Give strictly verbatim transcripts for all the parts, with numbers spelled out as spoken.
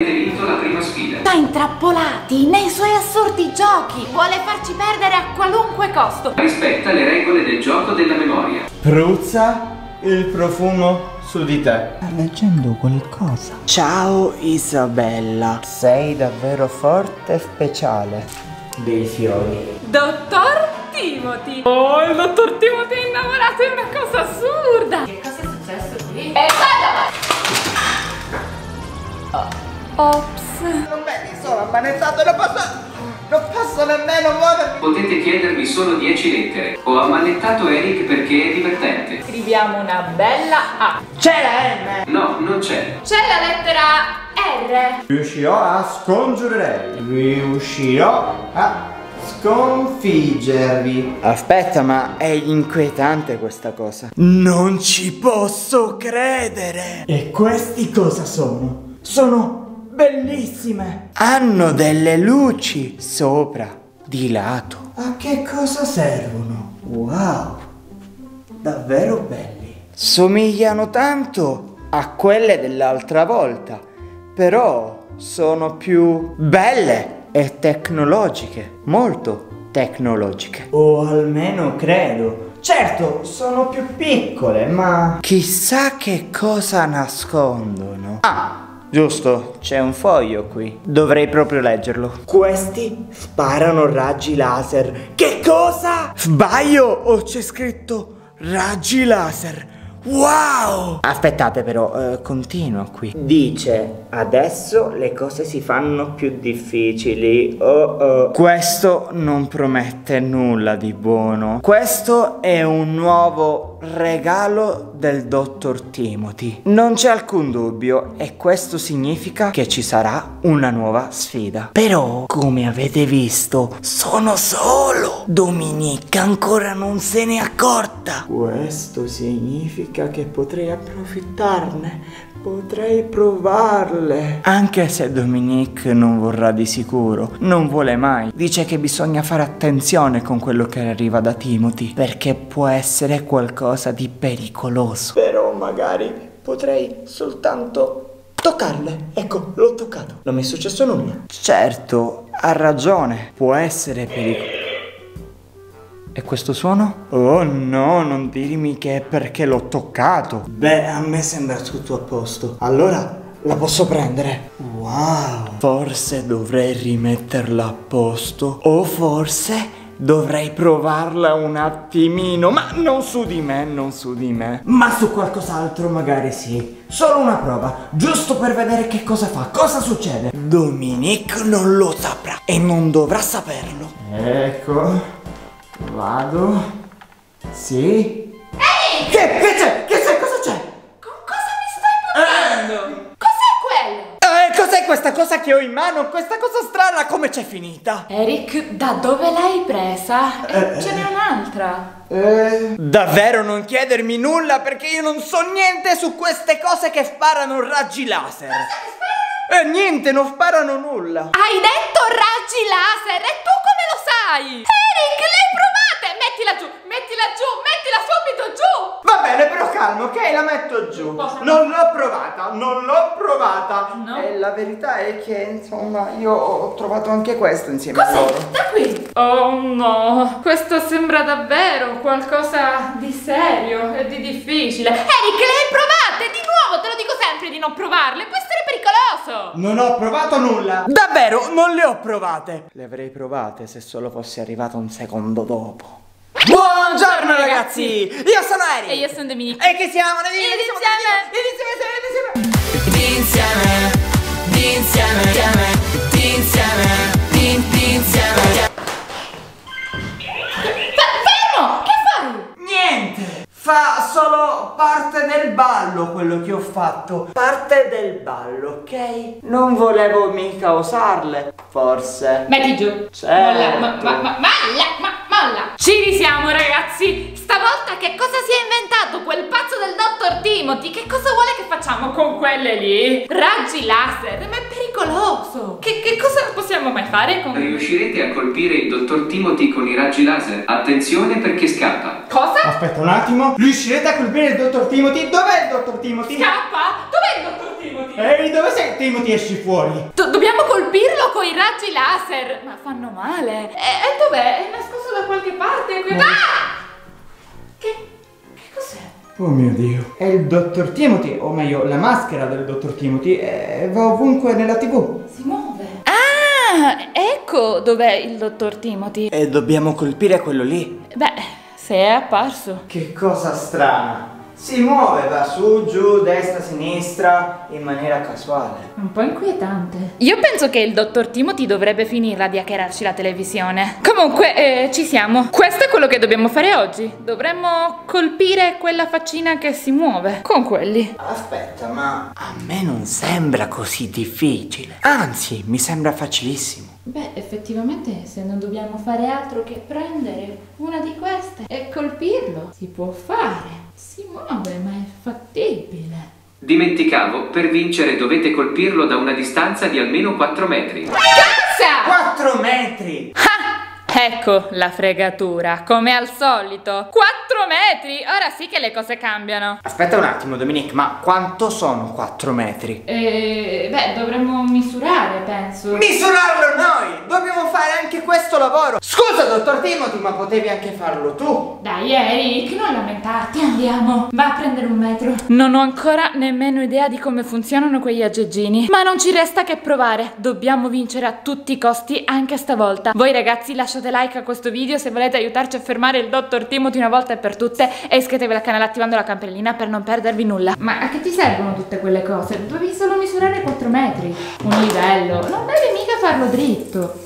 La prima sfida. Sta intrappolati nei suoi assurdi giochi. Vuole farci perdere a qualunque costo. Rispetta le regole del gioco della memoria. Pruzza il profumo su di te. Sta leggendo qualcosa. Ciao Isabella, sei davvero forte e speciale. Dei fiori. Dottor Timoti. Oh, il dottor Timoti è innamorato, è una cosa assurda. Che cosa è successo qui? E oh. Ops. Non vedi, sono ammanettato, non posso, non posso nemmeno muovermi. Potete chiedermi solo dieci lettere. Ho ammanettato Eric perché è divertente. Scriviamo una bella A. C'è la M? No, non c'è. C'è la lettera R. Riuscirò a scongiurerei. Riuscirò a sconfiggervi. Aspetta, ma è inquietante questa cosa. Non ci posso credere. E questi cosa sono? Sono... bellissime! Hanno delle luci sopra, di lato. A che cosa servono? Wow! Davvero belli! Somigliano tanto a quelle dell'altra volta, però sono più belle e tecnologiche, molto tecnologiche. O almeno credo. Certo, sono più piccole, ma... chissà che cosa nascondono. Ah! Giusto, c'è un foglio qui. Dovrei proprio leggerlo. Questi sparano raggi laser. Che cosa? Sbaglio o c'è scritto raggi laser? Wow! Aspettate però, eh, continuo qui. Dice, adesso le cose si fanno più difficili. Oh oh. Questo non promette nulla di buono. Questo è un nuovo regalo del dottor Timothy. Non c'è alcun dubbio, e questo significa che ci sarà una nuova sfida. Però, come avete visto, sono solo. Dominique ancora non se n'è accorta. Questo significa che potrei approfittarne. Potrei provarle. Anche se Dominique non vorrà di sicuro. Non vuole mai. Dice che bisogna fare attenzione con quello che arriva da Timothy, perché può essere qualcosa di pericoloso. Però magari potrei soltanto toccarle. Ecco, l'ho toccato. Non mi è successo nulla. Certo, ha ragione. Può essere pericoloso. E questo suono? Oh no, non dirmi che è perché l'ho toccato. Beh, a me sembra tutto a posto. Allora la posso prendere. Wow. Forse dovrei rimetterla a posto. O forse... dovrei provarla un attimino, ma non su di me, non su di me. Ma su qualcos'altro magari sì. Solo una prova, giusto per vedere che cosa fa, cosa succede. Dominique non lo saprà e non dovrà saperlo. Ecco, vado. Sì. Ehi! Che, che c'è? Che c'è? Cosa c'è? Con cosa mi stai parlando? Eh. Cos'è quello? Eh, cos'è questa cosa che ho in mano? Questa cosa strana, come c'è finita? Eric, da dove l'hai presa? Eh, eh, ce n'è un'altra. Eh. Davvero non chiedermi nulla, perché io non so niente su queste cose che sparano raggi laser. Cosa che sparano? Eh, niente, non sparano nulla. Hai detto raggi laser e tu come lo sai? Eric, le hai provate? Mettila giù, mettila giù, mettila subito giù. Va bene, però calmo, ok? La metto giù. Cosa? Non l'ho provata, non l'ho provata. No. E la verità è che, insomma, io ho trovato anche questo insieme. Cos'è? A loro. Da qui? Oh no, questo sembra davvero qualcosa di serio e di difficile. Eric, le hai provate? Di nuovo, te lo dico sempre di non provarle, può essere pericoloso. Non ho provato nulla. Davvero, non le ho provate. Le avrei provate se solo fossi arrivato un secondo dopo. Buongiorno ragazzi, io sono Eric. E io sono Dominique. E che siamo? Dinsieme! Dinsieme! Dinsieme! Dinsieme! Dinsieme! Dinsieme! Fermo! Che fai? Niente! Fa solo parte del ballo quello che ho fatto. Parte del ballo, ok? Non volevo mica usarle, forse. Metti giù. Certo. Ma, ma, ma, ma, ma, molla. Ci risiamo ragazzi. Stavolta che cosa si è inventato quel pazzo del dottor Timothy? Che cosa vuole che facciamo con quelle lì? Raggi laser, ma è pericoloso. Che, che cosa possiamo mai fare con... Riuscirete a colpire il dottor Timothy con i raggi laser? Attenzione perché scappa. Cosa? Aspetta un attimo. Riuscirete a colpire il dottor Timothy? Dov'è il dottor Timothy? Scappa? Dov'è il dottor Timothy? Ehi, dove sei? Timothy, esci fuori! Do dobbiamo colpirlo con i raggi laser! Ma fanno male! E, e dov'è? È nascosto da qualche parte? Qui... Eh. Ah! Che... che cos'è? Oh mio Dio! È il Dottor Timothy, o meglio, la maschera del Dottor Timothy, e va ovunque nella TV. Si muove! Ah! Ecco dov'è il Dottor Timothy! E dobbiamo colpire quello lì! Beh, se è apparso! Che cosa strana! Si muove, va su, giù, destra, sinistra, in maniera casuale. Un po' inquietante. Io penso che il Dottor Timothy dovrebbe finirla di hackerarci la televisione. Comunque, eh, ci siamo. Questo è quello che dobbiamo fare oggi. Dovremmo colpire quella faccina che si muove, con quelli. Aspetta, ma a me non sembra così difficile. Anzi, mi sembra facilissimo. Beh, effettivamente se non dobbiamo fare altro che prendere una di queste e colpirlo, si può fare. Si muove, ma è fattibile. Dimenticavo, per vincere dovete colpirlo da una distanza di almeno quattro metri. Cazzo! quattro metri! Ah, ecco la fregatura, come al solito. quattro metri! Ora sì che le cose cambiano. Aspetta un attimo, Dominique, ma quanto sono quattro metri? Eh, beh, dovremmo misurare, penso. Misurarlo noi! Dobbiamo fare anche questo lavoro. Scusa, Dottor Timothy, ma potevi anche farlo tu. Dai, Eric, non lamentarti, andiamo. Va a prendere un metro. Non ho ancora nemmeno idea di come funzionano quegli aggeggini, ma non ci resta che provare. Dobbiamo vincere a tutti i costi anche stavolta. Voi ragazzi lasciate like a questo video se volete aiutarci a fermare il Dottor Timothy una volta e per tutte e iscrivetevi al canale attivando la campanellina per non perdervi nulla. Ma a che ti servono tutte quelle cose? Dovevi solo misurare quattro metri. Un livello. Non devi mica farlo dritto.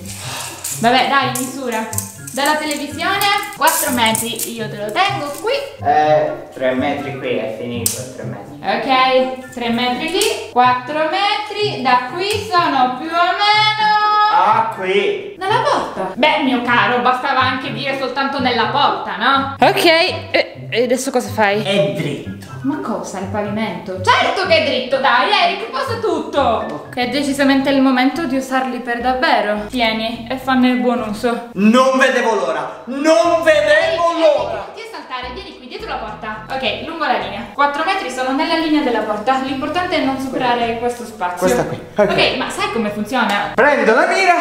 Vabbè, dai, misura. Dalla televisione, quattro metri, io te lo tengo qui. Eh, tre metri qui, è finito, tre metri. Ok, tre metri lì, quattro metri, da qui sono più o meno... Ah, qui! Nella porta! Beh, mio caro, bastava anche dire soltanto nella porta, no? Ok, e, e adesso cosa fai? È dritto. Ma cosa, il pavimento? Certo che è dritto, dai, Eric, posa tutto! È decisamente il momento di usarli per davvero. Tieni, e fanne buon uso. Non vedevo l'ora! Non vedevo l'ora! Ti saltare, vieni qui, dietro la porta. Ok, lungo la linea. quattro metri sono nella linea della porta. L'importante è non superare questo spazio. Questa qui. Ok, okay, ma sai come funziona? Prendo la mira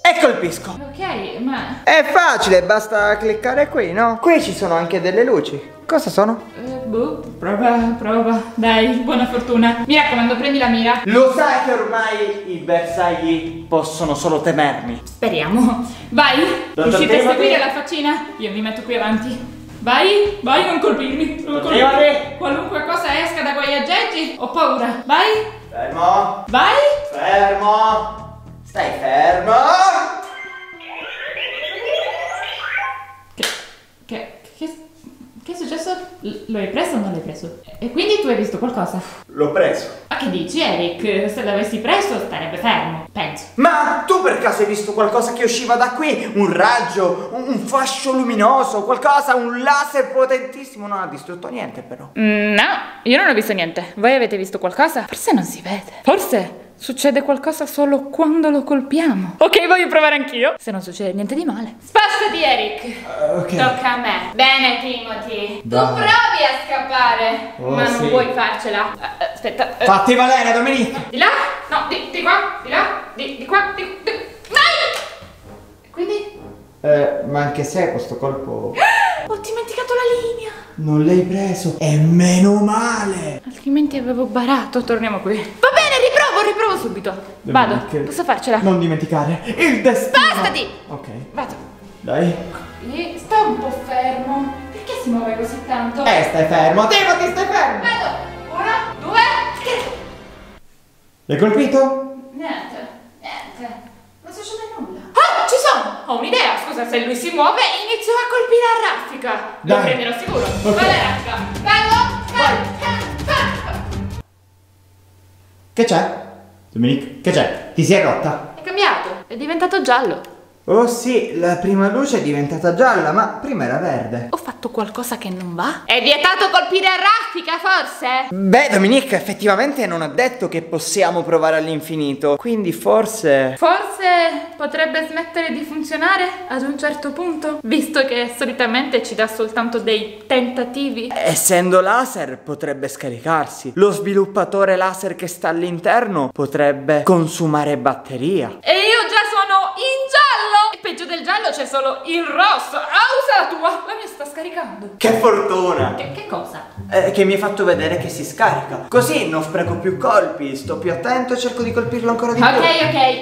e colpisco. Ok, ma... È facile, basta cliccare qui, no? Qui ci sono anche delle luci. Cosa sono? Eh, boh, prova, prova. Dai, buona fortuna. Mi raccomando, prendi la mira. Lo sai che ormai i bersagli possono solo temermi. Speriamo. Vai, riuscite a seguire la faccina? Io mi metto qui avanti. Vai, vai, non colpirmi, non colpirmi. Qualunque cosa esca da quegli aggeggi, ho paura. Vai. Fermo. Vai. Fermo. Stai fermo. Che... che... che... Che è successo? Lo hai preso o non l'hai preso? E quindi tu hai visto qualcosa? L'ho preso. Ma che dici, Eric? Se l'avessi preso starebbe fermo, penso. Ma tu per caso hai visto qualcosa che usciva da qui? Un raggio, un, un fascio luminoso, qualcosa, un laser potentissimo? Non ha distrutto niente però. No, io non ho visto niente. Voi avete visto qualcosa? Forse non si vede. Forse... succede qualcosa solo quando lo colpiamo. Ok, voglio provare anch'io. Se non succede niente di male. Spostati, Eric. uh, okay. Tocca a me. Bene, Timothy. Dai. Tu provi a scappare. oh, Ma non sì. vuoi farcela. uh, Aspetta. uh. Fatti valere, Dominique. Di là? No, di, di qua. Di là. Di, di qua. Di, di... Dai. Quindi? Eh, ma anche se questo colpo... Ho dimenticato la linea. Non l'hai preso. E meno male, altrimenti avevo barato. Torniamo qui. Va bene, riprovo, riprovo subito. Vado, che... posso farcela. Non dimenticare il destino. Spostati. Ok, vado. Dai. E sta un po' fermo. Perché si muove così tanto? Eh, stai fermo, Timothy, stai fermo. Vado. Una, due, tre. L'hai colpito? Niente, niente. Non succede nulla. Ah, ci sono. Ho un'idea. Scusa, se lui si muove inizio a colpire a raffica. Dai. Lo prenderò sicuro. Okay. Vado a raffica. Vado. Vai. Che c'è? Dominique, che c'è? Ti sei rotta? È cambiato, è diventato giallo. Oh sì, la prima luce è diventata gialla, ma prima era verde. Ho fatto qualcosa che non va? È vietato colpire a raffica, forse? Beh, Dominique, effettivamente non ha detto che possiamo provare all'infinito, quindi forse... Forse forse potrebbe smettere di funzionare ad un certo punto, visto che solitamente ci dà soltanto dei tentativi. Essendo laser potrebbe scaricarsi. Lo sviluppatore laser che sta all'interno potrebbe consumare batteria. E io già sono in giallo! E peggio del giallo c'è solo il rosso. Ah, usa la tua! La mia sta scaricando. Che fortuna! Che, che cosa? Eh, che mi hai fatto vedere che si scarica. Così non spreco più colpi, sto più attento e cerco di colpirlo ancora di più. Ok,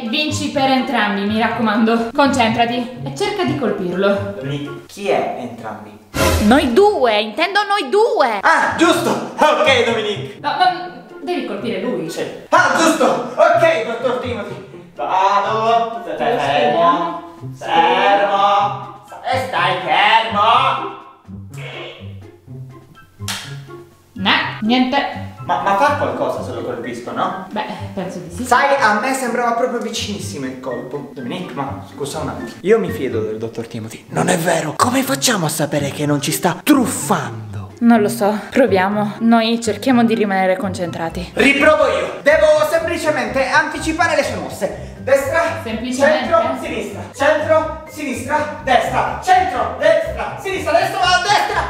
ok, vinci per entrambi, mi raccomando. Concentrati e cerca di colpirlo. Dominique, chi è entrambi? Noi due, intendo noi due. Ah, giusto, ok Dominique. No, ma devi colpire lui. Sì. Ah, giusto, ok dottor Timothy. Vado, fermo, fermo, stai fermo. Nah, niente. Ma, ma fa qualcosa se lo colpisco, no? Beh, penso di sì. Sai, a me sembrava proprio vicinissimo il colpo. Dominique, ma scusa un attimo. Io mi fido del dottor Timothy. Non è vero. Come facciamo a sapere che non ci sta truffando? Non lo so, proviamo. Noi cerchiamo di rimanere concentrati. Riprovo io. Devo semplicemente anticipare le sue mosse. Destra, semplicemente. Centro, sinistra. Centro, sinistra, destra. Centro, destra, sinistra, destra, destra.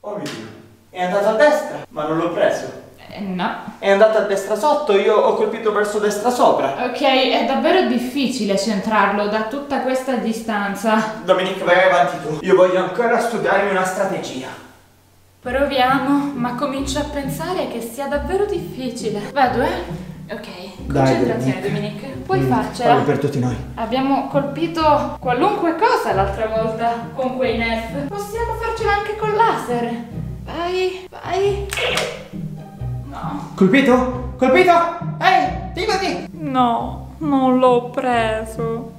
Oh mio Dio. È andato a destra, ma non l'ho preso. Eh, no. È andato a destra sotto, io ho colpito verso destra sopra. Ok, è davvero difficile centrarlo da tutta questa distanza. Dominique, vai avanti tu. Io voglio ancora studiarmi una strategia. Proviamo, ma comincio a pensare che sia davvero difficile. Vado, eh? Ok, concentrazione Dominique, puoi mm, farcela. Parlo per tutti noi. Abbiamo colpito qualunque cosa l'altra volta con quei nerf. Possiamo farcela anche col laser. Vai, vai. No. Colpito? Colpito? Ehi, Timothy! No, non l'ho preso.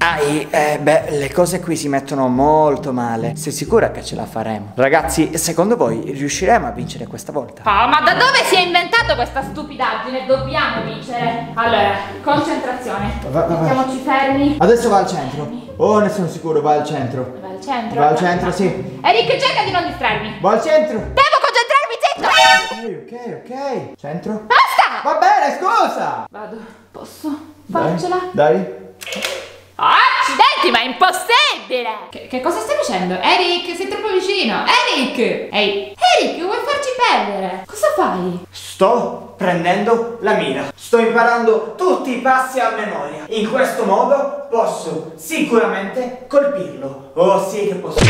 Ai, eh, beh, le cose qui si mettono molto male. Sei sicura che ce la faremo? Ragazzi, secondo voi riusciremo a vincere questa volta? Oh, ma da dove si è inventato questa stupidaggine? Dobbiamo vincere. Allora, concentrazione. Mettiamoci fermi. Adesso va al centro. Oh, ne sono sicuro, va al centro. Va al centro? Va al centro, sì. Eric, cerca di non distrarmi. Va al centro. Devo concentrarmi, zitto. Ok, ok, ok. Centro. Basta! Va bene, scusa. Vado. Posso farcela? Dai, dai. Accidenti, ma è impossibile! Che, che cosa stai facendo? Eric, sei troppo vicino! Eric! Ehi! Eric, vuoi farci perdere? Cosa fai? Sto prendendo la mira. Sto imparando tutti i passi a memoria. In questo modo posso sicuramente colpirlo. Oh sì che posso...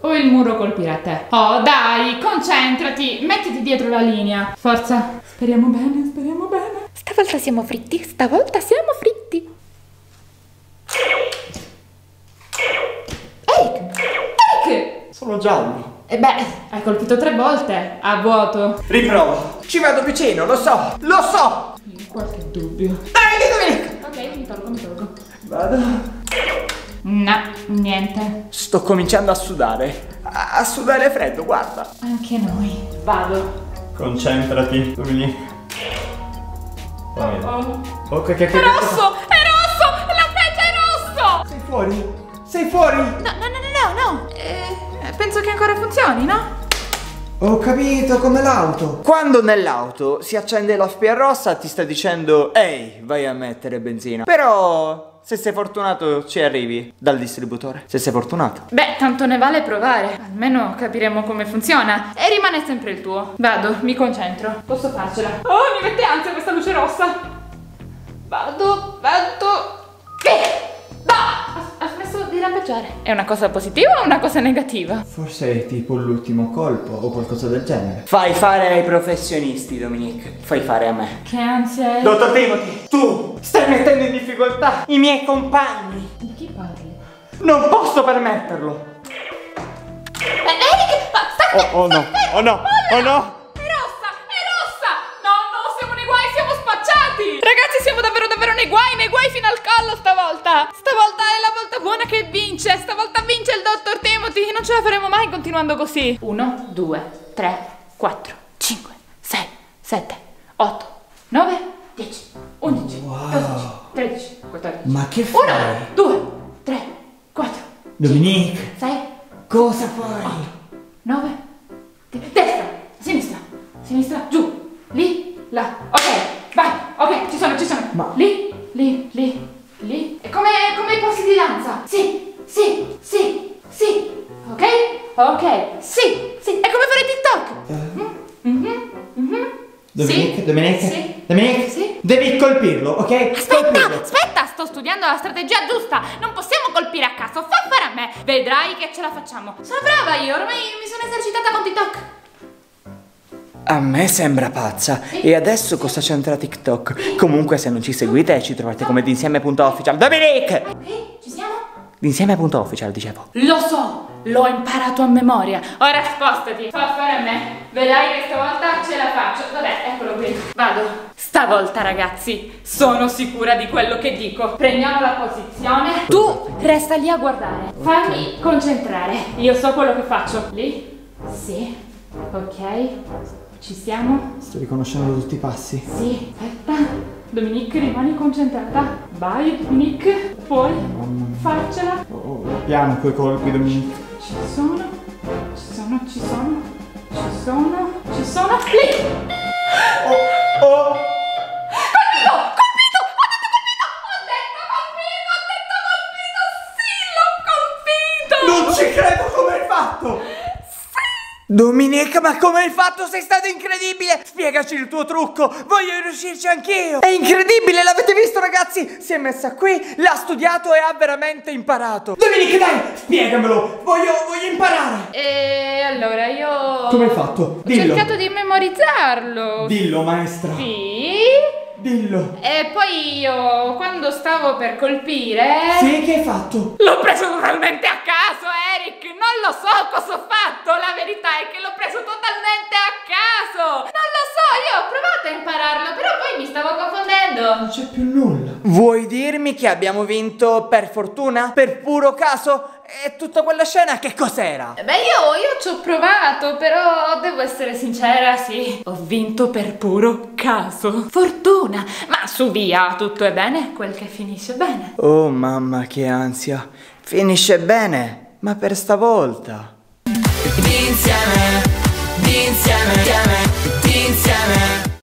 O il muro colpirà te. Oh dai, concentrati, mettiti dietro la linea. Forza, speriamo bene, speriamo bene. Stavolta siamo fritti, stavolta siamo fritti. Sono gialli. E beh, hai colpito tre volte a vuoto. Riprovo. Ci vado vicino, lo so, lo so. In qualche dubbio. Dai, Dominique. Ok, mi tolgo, mi tolgo. Vado. No, niente. Sto cominciando a sudare. A, a sudare freddo, guarda. Anche noi. Vado. Concentrati, Dominique. Oh, oh. Oh, che, che, che, è rosso, è rosso, la freccia è rosso. Sei fuori? Sei fuori? No, no, no, no, no. Eh... Penso che ancora funzioni, no? Ho capito, come l'auto. Quando nell'auto si accende la spia rossa ti sta dicendo ehi, vai a mettere benzina. Però se sei fortunato ci arrivi dal distributore. Se sei fortunato. Beh, tanto ne vale provare. Almeno capiremo come funziona. E rimane sempre il tuo. Vado, mi concentro. Posso farcela. Oh, mi mette ansia questa luce rossa. Vado, vado. Che? No! Ha smesso di lampeggiare. È una cosa positiva o una cosa negativa? Forse è tipo l'ultimo colpo o qualcosa del genere. Fai fare ai professionisti, Dominique. Fai fare a me. Che ansia è? Dottor Timothy, tu stai mettendo in difficoltà i miei compagni. Di chi parli? Non posso permetterlo. Eric, sta fermo! Oh no, oh no, oh no! Ragazzi, siamo davvero davvero nei guai, nei guai fino al collo stavolta. Stavolta è la volta buona che vince. Stavolta vince il dottor Timothy. Non ce la faremo mai continuando così. uno, due, tre, quattro, cinque, sei, sette, otto, nove, dieci, undici, dodici, tredici, quattordici. Ma che fai? uno, due, tre, quattro. Dominique, sei. Cosa fai? otto, nove, dieci. Destra, sinistra, sinistra, giù, lì, là. Ok. Vai, ok, ci sono, ci sono. Ma... Lì, lì, lì, lì. È come, come i corsi di danza. Sì, sì, sì, sì. Ok? Ok, sì, sì. È come fare TikTok. Uh. Mm-hmm. Mm-hmm. Dominique, sì. Dominique, sì. Dominique, sì. Devi colpirlo, ok? Aspetta, colpirlo. aspetta, sto studiando la strategia giusta. Non possiamo colpire a caso, fa fare a me. Vedrai che ce la facciamo. Sono brava io, ormai mi sono esercitata con TikTok. A me sembra pazza. Sì. E adesso cosa c'entra TikTok? Sì. Comunque se non ci seguite ci trovate come Dinsieme punto official. Dominique! Sì, ci siamo? Dinsieme punto official, dicevo. Lo so, l'ho imparato a memoria. Ora spostati, fa fare a me. Vedrai che stavolta ce la faccio. Vabbè, eccolo qui. Vado. Stavolta, ragazzi, sono sicura di quello che dico. Prendiamo la posizione. Tu resta lì a guardare. Fammi concentrare. Io so quello che faccio. Lì? Sì. Ok. Ci siamo? Sto riconoscendo tutti i passi. Sì. Aspetta. Dominique, rimani concentrata. Vai, Dominique. Puoi farcela. Oh, piano coi colpi, Dominique. Ci sono. Ci sono, ci sono. Ci sono, ci sono, lì! Oh, oh! Colpito, colpito, ho detto colpito! Ho detto colpito, ho detto colpito! Sì, l'ho colpito! Non ci credo, come hai fatto! Sì! Dominique, ma come hai fatto? Sei stato incredibile! Spiegaci il tuo trucco, voglio riuscirci anch'io! È incredibile, l'avete visto ragazzi? Si è messa qui, l'ha studiato e ha veramente imparato! Dominique, dai, spiegamelo, voglio, voglio imparare! E... Allora io... Come hai fatto? Dillo. Ho cercato di memorizzarlo. Dillo, maestra. Sì. Dillo. E poi io, quando stavo per colpire... Sì, che hai fatto? L'ho preso totalmente a caso, Eric. Non lo so cosa ho fatto. La verità è che l'ho preso totalmente a caso. Non lo so, io ho provato a impararlo, però poi mi stavo confondendo. Non c'è più nulla. Vuoi dirmi che abbiamo vinto per fortuna? Per puro caso? E tutta quella scena che cos'era? Beh, io, io ci ho provato, però devo essere sincera, sì. Ho vinto per puro caso. Fortuna! Ma su via, tutto è bene quel che finisce bene. Oh mamma, che ansia. Finisce bene, ma per stavolta. Insieme.